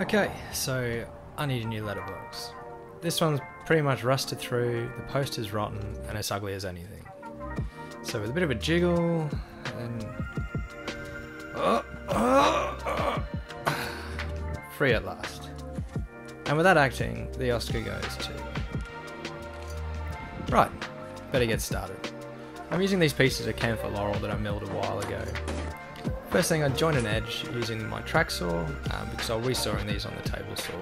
Okay, so I need a new letterbox. This one's pretty much rusted through, the post is rotten, and it's ugly as anything. So with a bit of a jiggle, and free at last. And without acting, the Oscar goes to... Right, better get started. I'm using these pieces of camphor laurel that I milled a while ago. First thing, I join an edge using my track saw, because I'll be sawing these on the table saw.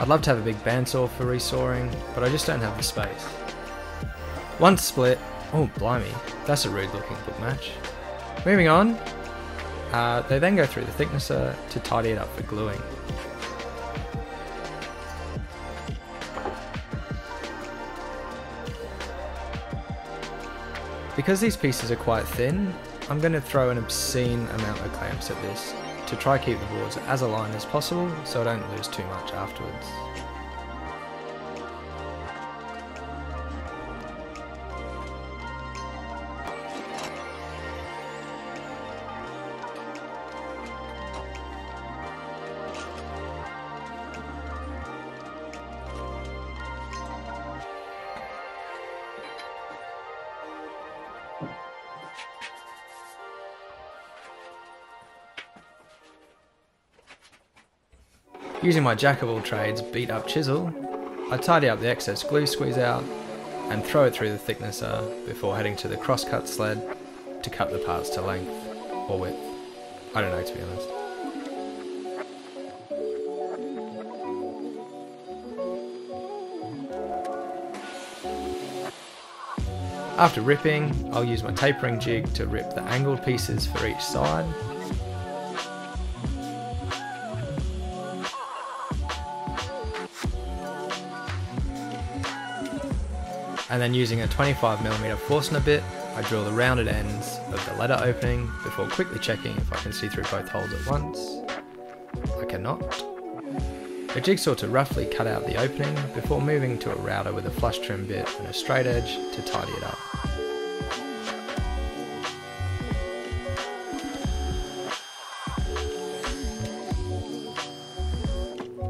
I'd love to have a big bandsaw for resawing, but I just don't have the space. One split, oh blimey, that's a rude looking book match. Moving on, they then go through the thicknesser to tidy it up for gluing. Because these pieces are quite thin, I'm going to throw an obscene amount of clamps at this, to try to keep the boards as aligned as possible so I don't lose too much afterwards. Using my jack-of-all-trades beat-up chisel, I tidy up the excess glue squeeze out and throw it through the thicknesser before heading to the cross-cut sled to cut the parts to length, or width, I don't know to be honest. After ripping, I'll use my tapering jig to rip the angled pieces for each side. And then using a 25mm Forstner bit, I drill the rounded ends of the letter opening before quickly checking if I can see through both holes at once. I cannot. A jigsaw to roughly cut out the opening before moving to a router with a flush trim bit and a straight edge to tidy it up.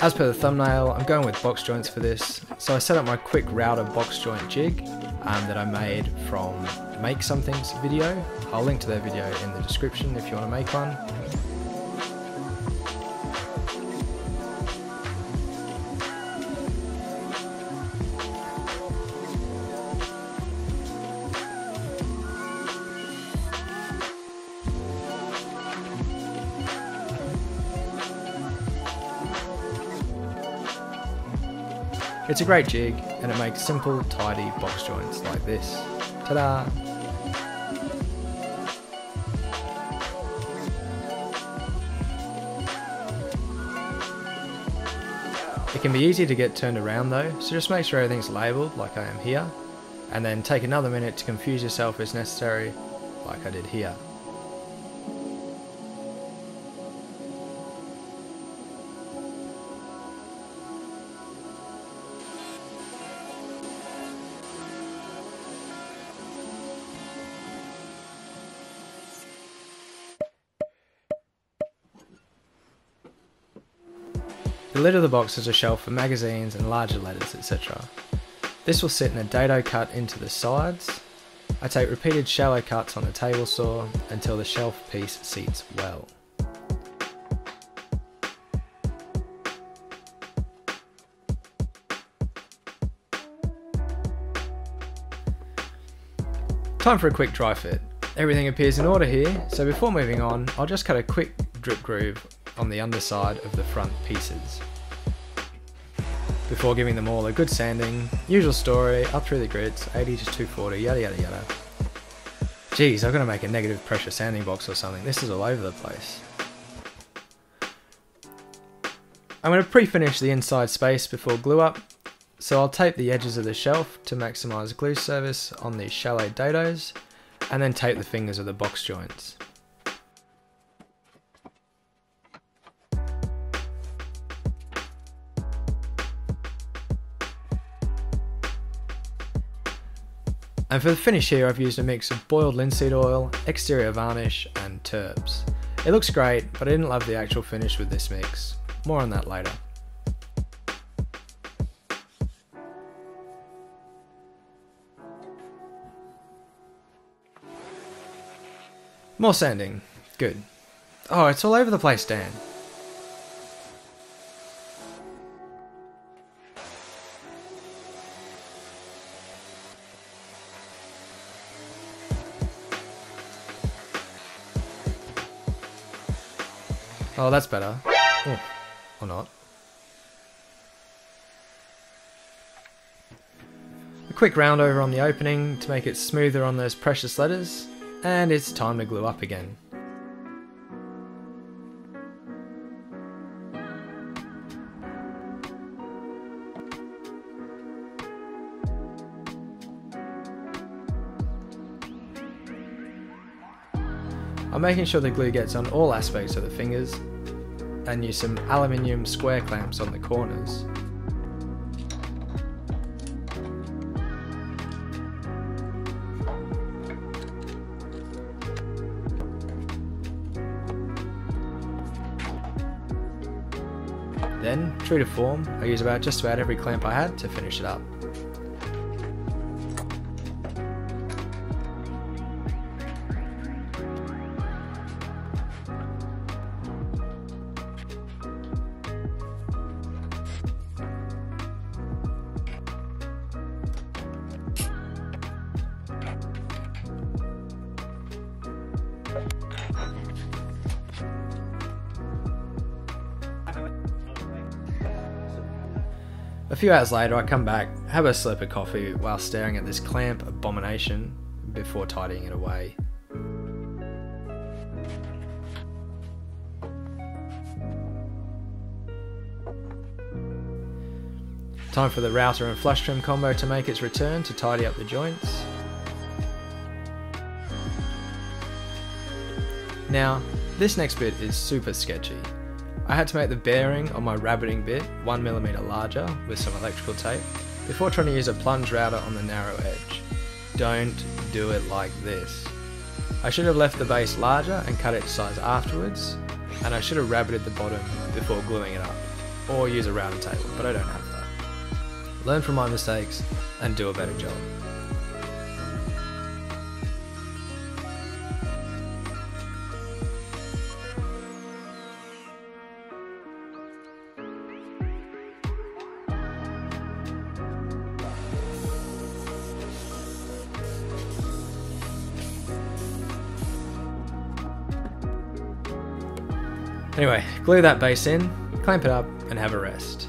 As per the thumbnail, I'm going with box joints for this, so I set up my quick router box joint jig that I made from Make Something's video. I'll link to their video in the description if you want to make one. It's a great jig, and it makes simple, tidy box joints like this. Ta-da! It can be easy to get turned around though, so just make sure everything's labelled like I am here, and then take another minute to confuse yourself as necessary, like I did here. The lid of the box is a shelf for magazines and larger letters, etc. This will sit in a dado cut into the sides. I take repeated shallow cuts on the table saw until the shelf piece seats well. Time for a quick dry fit. Everything appears in order here, so before moving on, I'll just cut a quick drip groove on the underside of the front pieces. before giving them all a good sanding. Usual story, up through the grits, 80 to 240, yada yada yada. Geez, I've got to make a negative pressure sanding box or something. This is all over the place. I'm going to pre-finish the inside space before glue up, so I'll tape the edges of the shelf to maximise glue service on these shallow dados, and then tape the fingers of the box joints. And for the finish here, I've used a mix of boiled linseed oil, exterior varnish, and turps. It looks great, but I didn't love the actual finish with this mix. More on that later. More sanding. Good. Oh, it's all over the place, Dan. Oh, that's better. Oh. Or not. A quick roundover on the opening to make it smoother on those precious letters, and it's time to glue up again. I'm making sure the glue gets on all aspects of the fingers, and use some aluminium square clamps on the corners. Then, true to form, I use just about every clamp I had to finish it up. A few hours later, I come back, have a slurp of coffee while staring at this clamp abomination before tidying it away. Time for the router and flush trim combo to make its return to tidy up the joints. Now, this next bit is super sketchy. I had to make the bearing on my rabbiting bit 1mm larger with some electrical tape before trying to use a plunge router on the narrow edge. Don't do it like this. I should have left the base larger and cut it to size afterwards, and I should have rabbited the bottom before gluing it up, or use a router table, but I don't have that. Learn from my mistakes and do a better job. Anyway, glue that base in, clamp it up, and have a rest.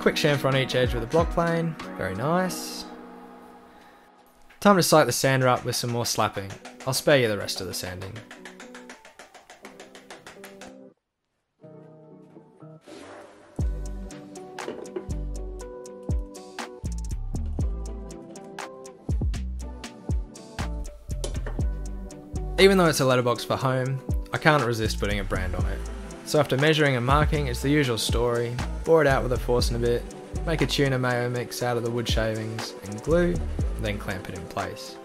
Quick chamfer on each edge with a block plane, very nice. Time to sight the sander up with some more slapping. I'll spare you the rest of the sanding. Even though it's a letterbox for home, I can't resist putting a brand on it. So after measuring and marking, it's the usual story. Bore it out with a Forstner bit, make a tuna mayo mix out of the wood shavings and glue, and then clamp it in place.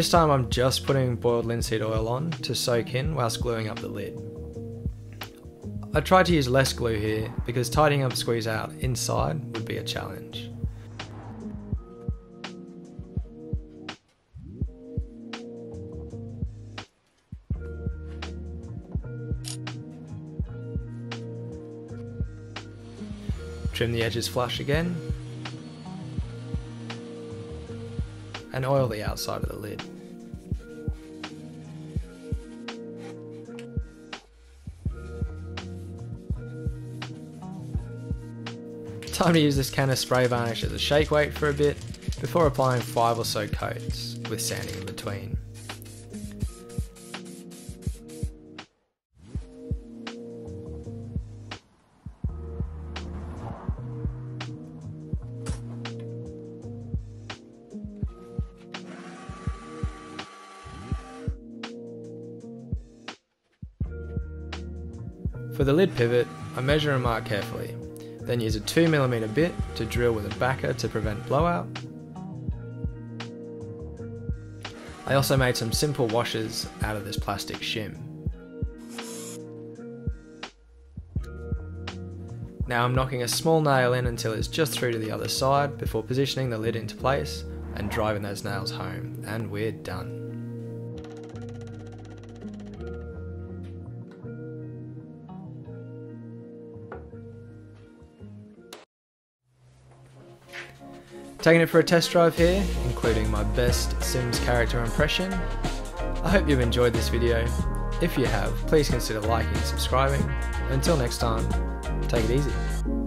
This time I'm just putting boiled linseed oil on to soak in whilst gluing up the lid. I tried to use less glue here because tidying up squeeze out inside would be a challenge. Trim the edges flush again and oil the outside of the lid. Time to use this can of spray varnish as a shake weight for a bit before applying 5 or so coats with sanding in between. For the lid pivot, I measure and mark carefully, then use a 2mm bit to drill with a backer to prevent blowout. I also made some simple washers out of this plastic shim. Now I'm knocking a small nail in until it's just through to the other side before positioning the lid into place and driving those nails home, and we're done. Taking it for a test drive here, including my best Sims character impression. I hope you've enjoyed this video. If you have, please consider liking and subscribing. Until next time, take it easy.